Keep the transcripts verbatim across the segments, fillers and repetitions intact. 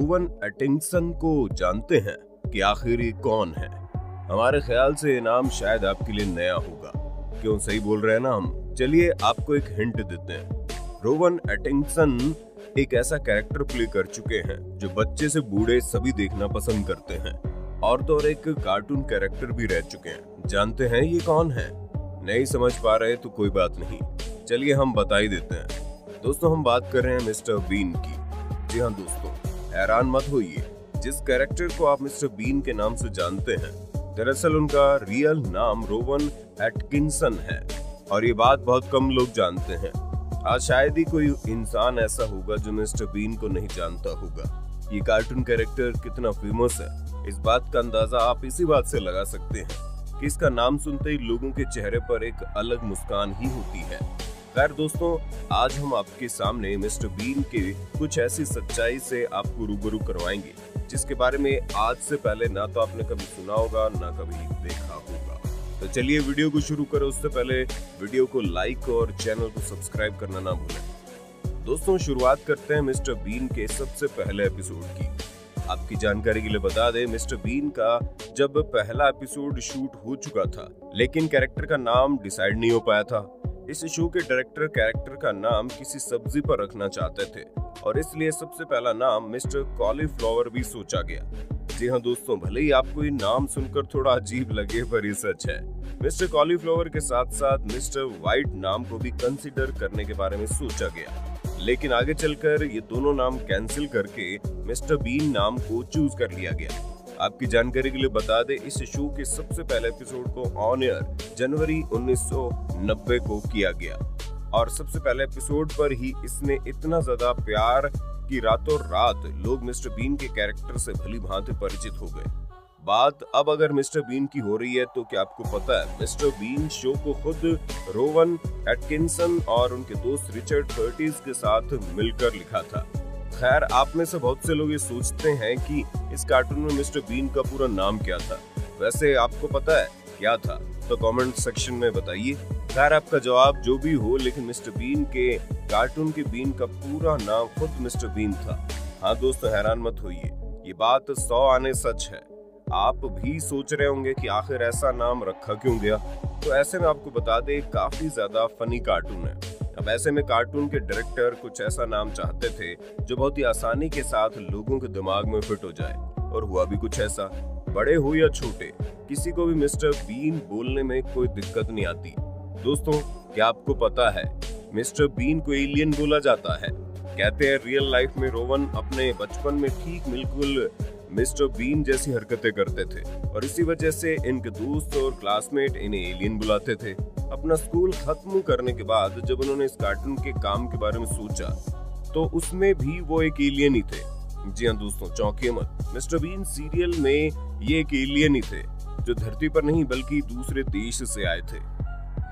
Rowan एटिंसन को जानते हैं कि आखिर ये कौन है? हमारे ख्याल से ये नाम शायद आपके लिए नया होगा। क्यों, सही बोल रहे हैं ना हम? चलिए आपको एक हिंट देते हैं। रोवन एटिंसन एक ऐसा कैरेक्टर प्ले कर चुके हैं जो बच्चे से बूढ़े सभी देखना पसंद करते हैं, और तो और एक कार्टून कैरेक्टर भी रह चुके हैं। जानते हैं ये कौन है? नहीं समझ पा रहे तो कोई बात नहीं, चलिए हम बता ही देते हैं। दोस्तों, हम बात कर रहे हैं मिस्टर बीन की। जी हाँ दोस्तों, हैरान मत होइए, जिस कैरेक्टर को आप मिस्टर बीन के नाम से जानते हैं, दरअसल उनका रियल नाम रोवन एटकिंसन है, और ये बात बहुत कम लोग जानते हैं। आज शायद ही कोई इंसान ऐसा होगा जो मिस्टर बीन को नहीं जानता होगा। ये कार्टून कैरेक्टर कितना फेमस है, इस बात का अंदाजा आप इसी बात से लगा सकते हैं कि इसका नाम सुनते ही लोगों के चेहरे पर एक अलग मुस्कान ही होती है। खैर दोस्तों, आज हम आपके सामने मिस्टर बीन के कुछ ऐसी सच्चाई से आपको रूबरू करवाएंगे जिसके बारे में आज से पहले ना तो आपने कभी सुना होगा ना कभी देखा होगा। तो चलिए वीडियो को शुरू करें, उससे पहले वीडियो को लाइक और चैनल को सब्सक्राइब करना ना भूलें। दोस्तों, शुरुआत करते हैं मिस्टर बीन के सबसे पहले एपिसोड की। आपकी जानकारी के लिए बता दें, मिस्टर बीन का जब पहला एपिसोड शूट हो चुका था लेकिन कैरेक्टर का नाम डिसाइड नहीं हो पाया था। इस शो के डायरेक्टर कैरेक्टर का नाम किसी सब्जी पर रखना चाहते थे, और इसलिए सबसे पहला नाम मिस्टर कॉलीफ्लावर भी सोचा गया। जी हाँ दोस्तों, भले ही आपको ये नाम सुनकर थोड़ा अजीब लगे पर ये सच है। मिस्टर कॉलीफ्लावर के साथ साथ मिस्टर व्हाइट नाम को भी कंसीडर करने के बारे में सोचा गया, लेकिन आगे चलकर ये दोनों नाम कैंसिल करके मिस्टर बीन नाम को चूज कर लिया गया। आपकी जानकारी के लिए बता दें, इस शो के सबसे पहले एपिसोड को ऑन एयर जनवरी उन्नीस सौ नब्बे को किया गया, और सबसे पहले एपिसोड पर ही इसने इतना ज्यादा प्यार कि रातों रात लोग मिस्टर बीन के कैरेक्टर से भली भांति परिचित हो गए। बात अब अगर मिस्टर बीन की हो रही है तो क्या आपको पता है मिस्टर बीन शो को खुद रोवन एटकिंसन और उनके दोस्त रिचर्ड कर्टिस के साथ मिलकर लिखा था। खैर, आप में से बहुत से लोग ये सोचते हैं कि इस कार्टून में मिस्टर बीन का पूरा नाम क्या था। वैसे आपको पता है क्या था तो कमेंट सेक्शन में बताइए। खैर, आपका जवाब जो भी हो, लेकिन मिस्टर बीन के कार्टून के बीन का पूरा नाम खुद मिस्टर बीन था। हाँ दोस्तों, हैरान मत होइए, ये बात सौ आने सच है। आप भी सोच रहे होंगे कि आखिर ऐसा नाम रखा क्यों गया, तो ऐसे में आपको बता दें काफी ज्यादा फनी कार्टून है। अब ऐसे में कार्टून के डायरेक्टर कुछ ऐसा नाम चाहते थे जो बहुत ही आसानी के साथ लोगों के दिमाग में फिट हो जाए, और हुआ भी कुछ ऐसा। बड़े हो या छोटे, किसी को भी मिस्टर बीन बोलने में कोई दिक्कत नहीं आती। दोस्तों, क्या आपको पता है मिस्टर बीन को एलियन बोला जाता है? कहते हैं रियल लाइफ में रोवन अपने बचपन में ठीक बिल्कुल मिस्टर बीन जैसी हरकतें करते थे, और इसी वजह से इनके दोस्त और क्लासमेट इन्हें एलियन बुलाते थे। अपना स्कूल खत्म करने के बाद जब उन्होंने इस कार्टून के काम के बारे में सोचा तो उसमें भी वो एक एलियन ही थे। जी हाँ दोस्तों, चौंकिए मत, मिस्टर बीन सीरियल में ये एक एलियन ही थे जो धरती पर नहीं बल्कि दूसरे देश से आए थे।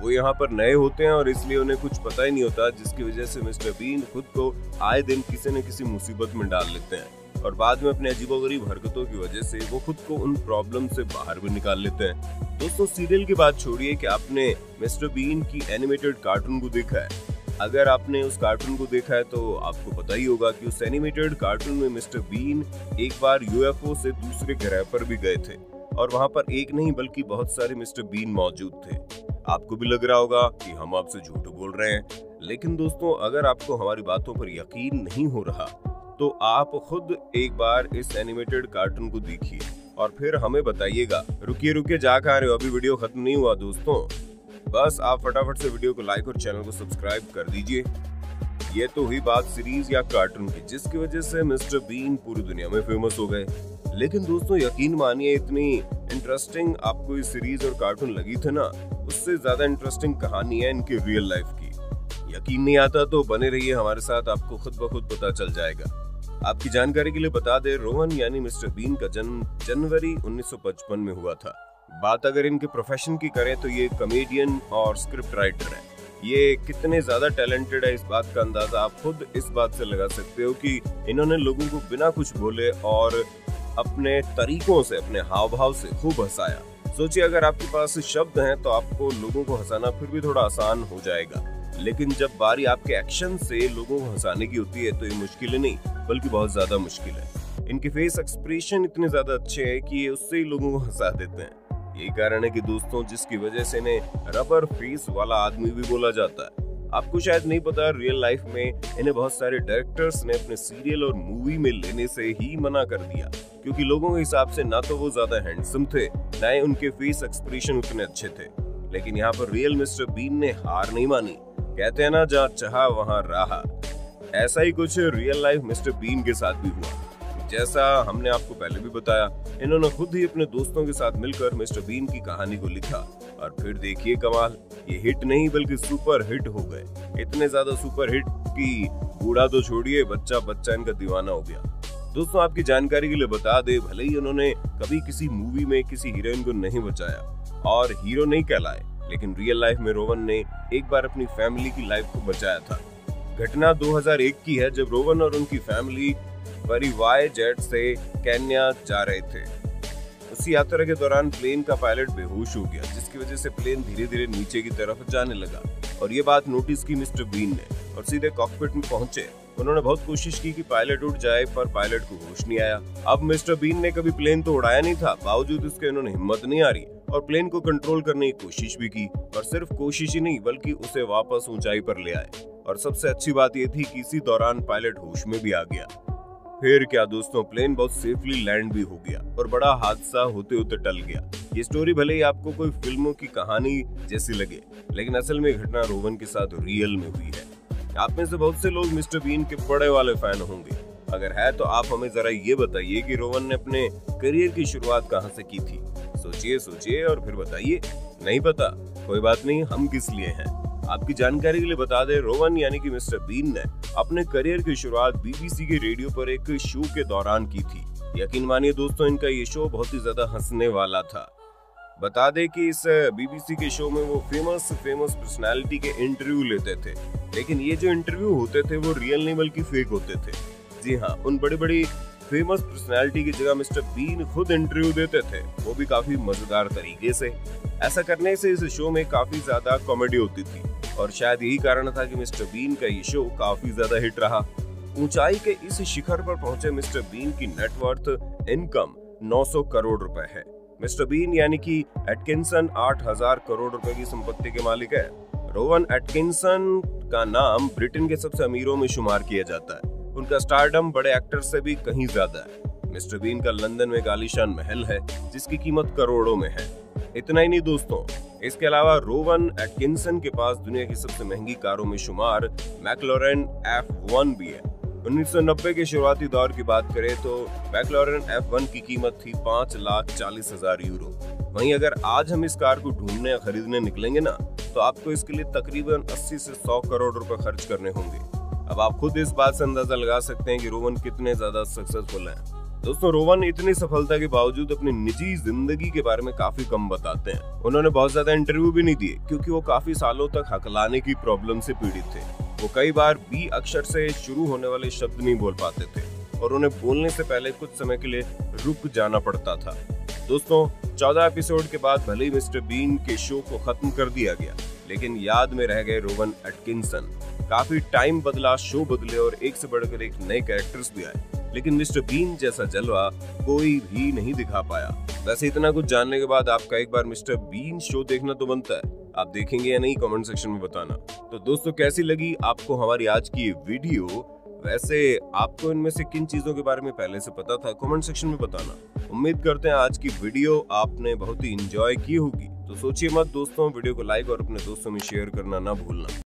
वो यहाँ पर नए होते हैं और इसलिए उन्हें कुछ पता ही नहीं होता, जिसकी वजह से मिस्टर बीन खुद को आए दिन किसी न किसी मुसीबत में डाल लेते हैं, और बाद में अपने अजीबोगरीब हरकतों की वजह से वो खुद को उन प्रॉब्लम से बाहर भी निकाल लेते हैं। दोस्तों, सीरियल की बात छोड़िए कि आपने मिस्टर बीन की एनिमेटेड कार्टून को देखा है। अगर आपने उस कार्टून को देखा है तो आपको पता ही होगा कि उस एनिमेटेड कार्टून में मिस्टर बीन एक बार यूएफओ से दूसरे ग्रह पर भी गए थे, और वहां पर एक नहीं बल्कि बहुत सारे मिस्टर बीन मौजूद थे। आपको भी लग रहा होगा कि हम आपसे झूठ बोल रहे हैं, लेकिन दोस्तों अगर आपको हमारी बातों पर यकीन नहीं हो रहा तो आप खुद एक बार इस एनिमेटेड कार्टून को देखिए और फिर हमें बताइएगा। रुकिए रुकिए, जा कहाँ रहे हो, अभी वीडियो खत्म नहीं हुआ। दोस्तों, बस आप फटाफट से वीडियो को लाइक और चैनल को सब्सक्राइब कर दीजिए। ये तो हुई बात सीरीज या कार्टून की जिसकी वजह से मिस्टर बीन पूरी दुनिया में फेमस हो गए। लेकिन दोस्तों यकीन मानिए, इतनी इंटरेस्टिंग आपको ये सीरीज और कार्टून लगी थी ना, उससे ज्यादा इंटरेस्टिंग कहानी है इनकी रियल लाइफ की। यकीन नहीं आता तो बने रहिए हमारे साथ, आपको खुद ब खुद पता चल जाएगा। आपकी जानकारी के लिए बता दें, रोहन यानी मिस्टर बीन का जन्म जनवरी उन्नीस सौ पचपन में हुआ था। बात अगर इनके प्रोफेशन की करें तो ये कॉमेडियन और स्क्रिप्ट राइटर है। ये कितने ज्यादा टैलेंटेड है इस बात का अंदाजा आप खुद इस बात से लगा सकते हो कि इन्होंने लोगों को बिना कुछ बोले और अपने तरीकों से, अपने हाव भाव से खूब हंसाया। सोचिए, अगर आपके पास शब्द हैं तो आपको लोगों को हंसाना फिर भी थोड़ा आसान हो जाएगा, लेकिन जब बारी आपके एक्शन से लोगों को हंसाने की होती है तो ये मुश्किल नहीं बल्कि बहुत ज्यादा मुश्किल है। इनके फेस एक्सप्रेशन इतने ज्यादा अच्छे हैं कि ये उससे ही लोगों को हंसा देते हैं। यही कारण है कि दोस्तों जिसकी वजह से इन्हें रबर फेस वाला आदमी भी बोला जाता है। आपको शायद नहीं पता, रियल लाइफ में इन्हें बहुत सारे डायरेक्टर्स ने अपने सीरियल और मूवी में लेने से ही मना कर दिया, क्योंकि लोगों के हिसाब से ना तो वो ज्यादा हैंडसम थे, ना ही उनके फेस एक्सप्रेशन उतने अच्छे थे। लेकिन यहाँ पर रियल मिस्टर बीन ने हार नहीं मानी। कहते हैं ना, जहाँ चाहा वहाँ रहा। ऐसा ही कुछ रियल लाइफ मिस्टर बीन के साथ भी हुआ। जैसा हमने आपको पहले भी बताया, इन्होंने खुद ही अपने दोस्तों के साथ मिलकर मिस्टर बीन की कहानी को लिखा और फिर देखिए कमाल, ये हिट नहीं बल्कि सुपर हिट हो गए। इतने ज्यादा सुपर हिट कि बूढ़ा तो छोड़िए, बच्चा बच्चा इनका दीवाना हो गया। दोस्तों आपकी जानकारी के लिए बता दे, भले ही उन्होंने कभी किसी मूवी में किसी हीरोइन को नहीं बचाया और हीरो नहीं कहलाए, लेकिन रियल लाइफ में रोवन ने एक बार अपनी फैमिली की लाइफ को बचाया था। घटना दो हज़ार एक की है, जब रोवन और उनकी फैमिली परिवाय जेट से केन्या जा रहे थे। उसी यात्रा के दौरान प्लेन का पायलट बेहोश हो गया, जिसकी वजह से प्लेन धीरे धीरे नीचे की तरफ जाने लगा और ये बात नोटिस की मिस्टर बीन ने और सीधे कॉकपिट में पहुंचे। उन्होंने बहुत कोशिश की कि पायलट उठ जाए, पर पायलट को होश नहीं आया। अब मिस्टर बीन ने कभी प्लेन तो उड़ाया नहीं था, बावजूद इसके उन्होंने हिम्मत नहीं हारी और प्लेन को कंट्रोल करने की कोशिश भी की, और सिर्फ कोशिश ही नहीं बल्कि उसे वापस ऊंचाई पर ले आए। और सबसे अच्छी बात यह थी कि इसी दौरान पायलट होश में भी आ गया। फिर क्या दोस्तों, प्लेन बहुत सेफली लैंड भी हो गया और बड़ा हादसा होते होते टल गया। ये स्टोरी भले ही आपको कोई फिल्मों की कहानी जैसी लगे, लेकिन असल में घटना रोवन के साथ रियल में हुई है। आप में से बहुत से लोग मिस्टर बीन के बड़े वाले फैन होंगे, अगर है तो आप हमें जरा ये बताइए कि रोवन ने अपने करियर की शुरुआत कहाँ से की थी। सोचिए सोचिए और फिर बताइए। नहीं पता कोई बात नहीं, हम किस लिए हैं। आपकी जानकारी के लिए बता दें, रोवन यानी कि मिस्टर बीन ने अपने करियर की शुरुआत बीबीसी के रेडियो पर एक शो के दौरान की थी। यकीन मानिए दोस्तों, इनका ये शो बहुत ही ज्यादा हंसने वाला था। बता दें कि इस बीबीसी के शो में वो फेमस फेमस पर्सनैलिटी के इंटरव्यू लेते थे, लेकिन ये जो इंटरव्यू होते थे वो रियल नहीं बल्कि फेक होते थे। जी हाँ, उन बड़ी बड़ी फेमस पर्सनैलिटी की जगह मिस्टर बीन खुद इंटरव्यू देते थे, वो भी काफी मजेदार तरीके से। ऐसा करने से इस शो में काफी ज्यादा कॉमेडी होती थी और शायद यही कारण था कि मिस्टर बीन का ये शो काफी ज्यादा हिट रहा। ऊंचाई के इस शिखर पर पहुंचे मिस्टर बीन की नेटवर्थ इनकम नौ सौ करोड़ रुपए है। मिस्टर बीन यानी कि एटकिंसन आठ हज़ार करोड़ रुपए की संपत्ति के मालिक है। रोवन एटकिंसन का नाम ब्रिटेन के सबसे अमीरों में शुमार किया जाता है। उनका स्टारडम बड़े एक्टर से भी कहीं ज्यादा है। मिस्टर बीन का लंदन में एक आलीशान महल है जिसकी कीमत करोड़ों में है। इतना ही नहीं दोस्तों, इसके अलावा रोवन एटकिंसन के पास दुनिया की सबसे महंगी कारों में शुमार मैकलोरेन एफ वन भी है। उन्नीस सौ नब्बे के शुरुआती दौर की बात करें तो मैकलोरेन एफ वन की कीमत थी पाँच लाख चालीस हज़ार यूरो। वहीं अगर आज हम इस कार को ढूंढने या खरीदने निकलेंगे ना, तो आपको इसके लिए तकरीबन अस्सी से सौ करोड़ रुपए खर्च करने होंगे। अब आप खुद इस बात से अंदाजा लगा सकते हैं कि रोवन कितने ज्यादा सक्सेसफुल हैं। दोस्तों रोवन इतनी सफलता के बावजूद अपनी निजी जिंदगी के बारे में काफी कम बताते हैं। उन्होंने बहुत ज्यादा इंटरव्यू भी नहीं दिए, क्योंकि वो काफी सालों तक हकलाने की प्रॉब्लम से पीड़ित थे। वो कई बार बी अक्षर से शुरू होने वाले शब्द नहीं बोल पाते थे और उन्हें बोलने से पहले कुछ समय के लिए रुक जाना पड़ता था। दोस्तों चौदह एपिसोड के बाद भले ही मिस्टर बीन के शो को खत्म कर दिया गया, लेकिन याद में रह गए रोवन एटकिंसन। काफी टाइम बदला, शो बदले और एक से बढ़कर एक नए कैरेक्टर्स भी आए, लेकिन मिस्टर बीन जैसा जलवा कोई भी नहीं दिखा पाया। वैसे इतना कुछ जानने के बाद आपका एक बार मिस्टर बीन शो देखना तो बनता है। आप देखेंगे या नहीं, कमेंट सेक्शन में बताना। तो दोस्तों कैसी लगी आपको हमारी आज की वीडियो? वैसे आपको इनमें से किन चीजों के बारे में पहले से पता था, कमेंट सेक्शन में बताना। उम्मीद करते हैं आज की वीडियो आपने बहुत ही इंजॉय की होगी। तो सोचिए मत दोस्तों, वीडियो को लाइक और अपने दोस्तों में शेयर करना ना भूलना।